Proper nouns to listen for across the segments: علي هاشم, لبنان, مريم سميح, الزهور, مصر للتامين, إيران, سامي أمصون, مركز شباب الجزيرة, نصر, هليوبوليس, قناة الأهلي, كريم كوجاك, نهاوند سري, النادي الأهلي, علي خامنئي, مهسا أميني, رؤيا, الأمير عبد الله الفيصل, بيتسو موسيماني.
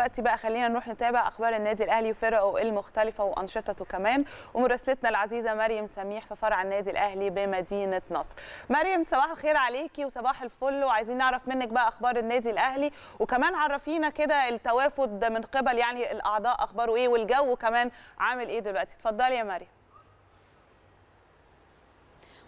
دلوقتي بقى خلينا نروح نتابع اخبار النادي الاهلي وفرقه المختلفه وانشطته كمان، ومراسلتنا العزيزه مريم سميح في فرع النادي الاهلي بمدينه نصر. مريم صباح الخير عليكي وصباح الفل، وعايزين نعرف منك بقى اخبار النادي الاهلي، وكمان عرفينا كده التوافد من قبل يعني الاعضاء اخباره ايه، والجو كمان عامل ايه دلوقتي. اتفضلي يا مريم.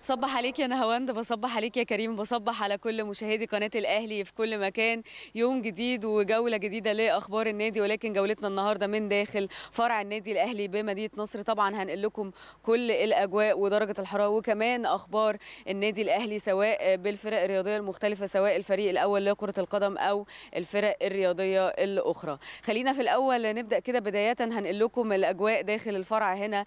بصبح عليك يا نهاوند، بصبح عليك يا كريم، بصبح على كل مشاهدي قناة الأهلي في كل مكان. يوم جديد وجولة جديدة لأخبار النادي، ولكن جولتنا النهاردة من داخل فرع النادي الأهلي بمدينة نصر. طبعا هنقل لكم كل الأجواء ودرجة الحرارة وكمان أخبار النادي الأهلي، سواء بالفرق الرياضية المختلفة، سواء الفريق الأول لكرة القدم أو الفرق الرياضية الأخرى. خلينا في الأول نبدأ كده، بداية هنقل لكم الأجواء داخل الفرع هنا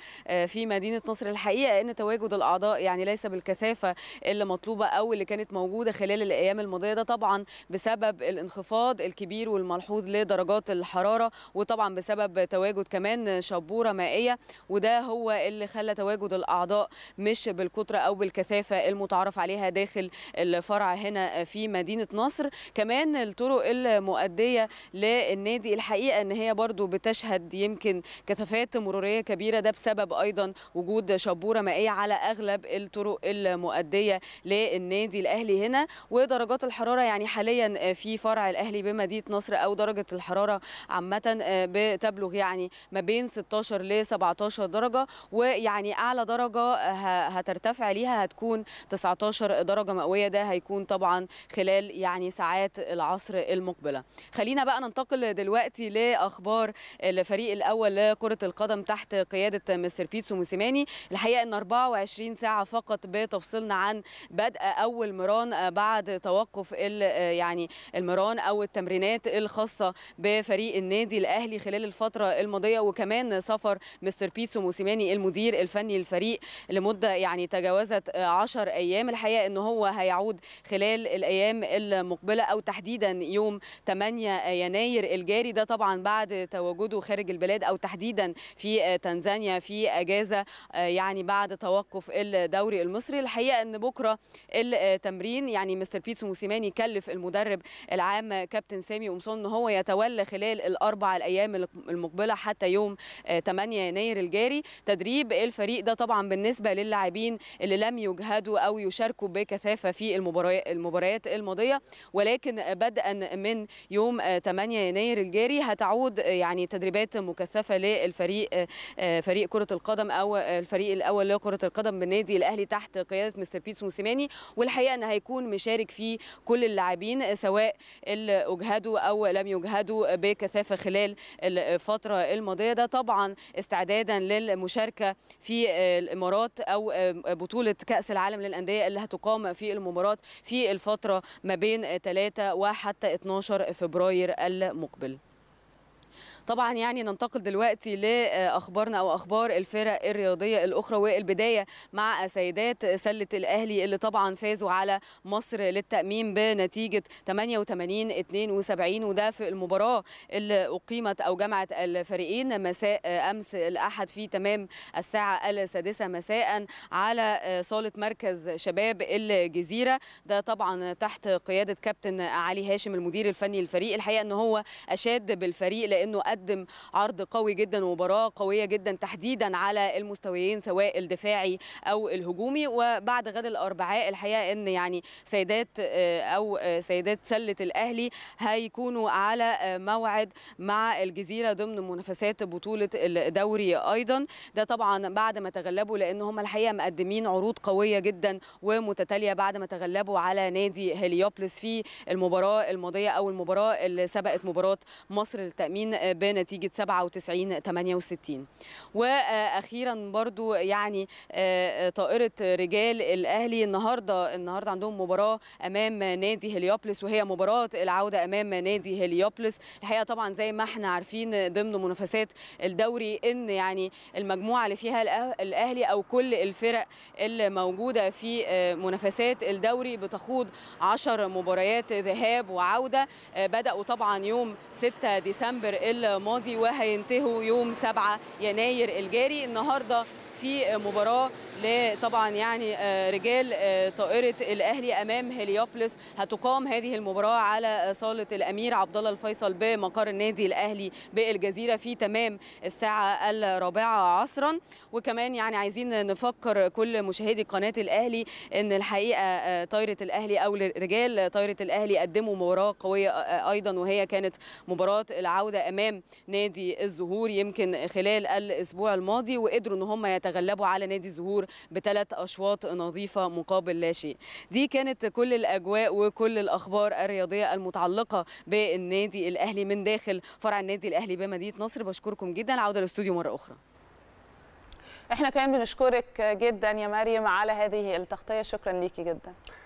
في مدينة نصر. الحقيقة إن تواجد الأعضاء يعني ليس بالكثافة اللي مطلوبة أو اللي كانت موجودة خلال الأيام الماضية، ده طبعا بسبب الانخفاض الكبير والملحوظ لدرجات الحرارة، وطبعا بسبب تواجد كمان شبورة مائية، وده هو اللي خلى تواجد الأعضاء مش بالكترة أو بالكثافة المتعارف عليها داخل الفرع هنا في مدينة نصر. كمان الطرق المؤدية للنادي الحقيقة إن هي برضو بتشهد يمكن كثافات مرورية كبيرة، ده بسبب أيضا وجود شبورة مائية على أغلب الطرق المؤدية للنادي الأهلي هنا. ودرجات الحرارة يعني حاليا في فرع الأهلي بمدينة نصر، أو درجة الحرارة عامة بتبلغ يعني ما بين 16 ل 17 درجة، ويعني أعلى درجة هترتفع ليها هتكون 19 درجة مئوية، ده هيكون طبعا خلال يعني ساعات العصر المقبلة. خلينا بقى ننتقل دلوقتي لأخبار الفريق الأول لكرة القدم تحت قيادة مستر بيتسو موسيماني. الحقيقة إن 24 ساعة فقط بتفصلنا عن بدء أول مران بعد توقف يعني المران أو التمرينات الخاصة بفريق النادي الأهلي خلال الفترة الماضية، وكمان سفر مستر بيتسو موسيماني المدير الفني للفريق لمدة يعني تجاوزت 10 أيام. الحقيقة إن هو هيعود خلال الأيام المقبلة، أو تحديدا يوم 8 يناير الجاري، ده طبعا بعد تواجده خارج البلاد أو تحديدا في تنزانيا في أجازة يعني بعد توقف الدوري المصري. الحقيقه ان بكره التمرين يعني مستر بيتسو موسيماني كلف المدرب العام كابتن سامي أمصون ان هو يتولى خلال الاربع الايام المقبله حتى يوم 8 يناير الجاري تدريب الفريق، ده طبعا بالنسبه للاعبين اللي لم يجهدوا او يشاركوا بكثافه في المباريات الماضيه. ولكن بدءا من يوم 8 يناير الجاري هتعود يعني تدريبات مكثفه للفريق فريق كره القدم او الفريق الاول لكره القدم بالنادي الاهلي تحت قيادة مستر بيتسو موسيماني. والحقيقة أنه هيكون مشارك في كل اللاعبين، سواء اللي أجهدوا أو لم يجهدوا بكثافة خلال الفترة الماضية، ده طبعا استعدادا للمشاركة في الإمارات أو بطولة كأس العالم للأندية اللي هتقام في الإمارات في الفترة ما بين 3 وحتى 12 فبراير المقبل. طبعا يعني ننتقل دلوقتي لاخبارنا او اخبار الفرق الرياضيه الاخرى، والبدايه مع سيدات سله الاهلي اللي طبعا فازوا على مصر للتامين بنتيجه 88-72، وده في المباراه اللي اقيمت او جمعت الفريقين مساء امس الاحد في تمام الساعه 6 مساء على صاله مركز شباب الجزيره، ده طبعا تحت قياده كابتن علي هاشم المدير الفني للفريق. الحقيقه ان هو اشاد بالفريق لانه قدم عرض قوي جدا ومباراه قويه جدا تحديدا على المستويين سواء الدفاعي او الهجومي. وبعد غد الاربعاء الحقيقه ان يعني سيدات سله الاهلي هيكونوا على موعد مع الجزيره ضمن منافسات بطوله الدوري ايضا، ده طبعا بعد ما تغلبوا لان هم الحقيقه مقدمين عروض قويه جدا ومتتاليه بعد ما تغلبوا على نادي هليوبوليس في المباراه الماضيه او المباراه اللي سبقت مباراه مصر للتامين بنتيجة 67-68. وأخيرا برضو يعني طائرة رجال الأهلي النهاردة عندهم مباراة أمام نادي هليوبوليس، وهي مباراة العودة أمام نادي هليوبوليس. الحقيقة طبعا زي ما احنا عارفين ضمن منافسات الدوري إن يعني المجموعة اللي فيها الأهلي أو كل الفرق الموجودة في منافسات الدوري بتخوض 10 مباريات ذهاب وعودة، بدأوا طبعا يوم 6 ديسمبر الماضي وهينتهوا يوم 7 يناير الجاري. النهارده في مباراه طبعا يعني رجال طائره الاهلي امام هليوبوليس. هتقام هذه المباراه على صاله الامير عبد الله الفيصل بمقر النادي الاهلي بالجزيره في تمام الساعه 4:00 عصرا. وكمان يعني عايزين نفكر كل مشاهدي قناه الاهلي ان الحقيقه طائره الاهلي او رجال طائره الاهلي قدموا مباراه قويه ايضا، وهي كانت مباراه العوده امام نادي الزهور يمكن خلال الاسبوع الماضي، وقدروا ان هم يتغلبوا على نادي الزهور بثلاث اشواط نظيفه مقابل لا شيء. دي كانت كل الاجواء وكل الاخبار الرياضيه المتعلقه بالنادي الاهلي من داخل فرع النادي الاهلي بمدينه نصر. بشكركم جدا، العوده للاستوديو مره اخرى. احنا كمان بنشكرك جدا يا مريم على هذه التغطيه، شكرا ليكي جدا.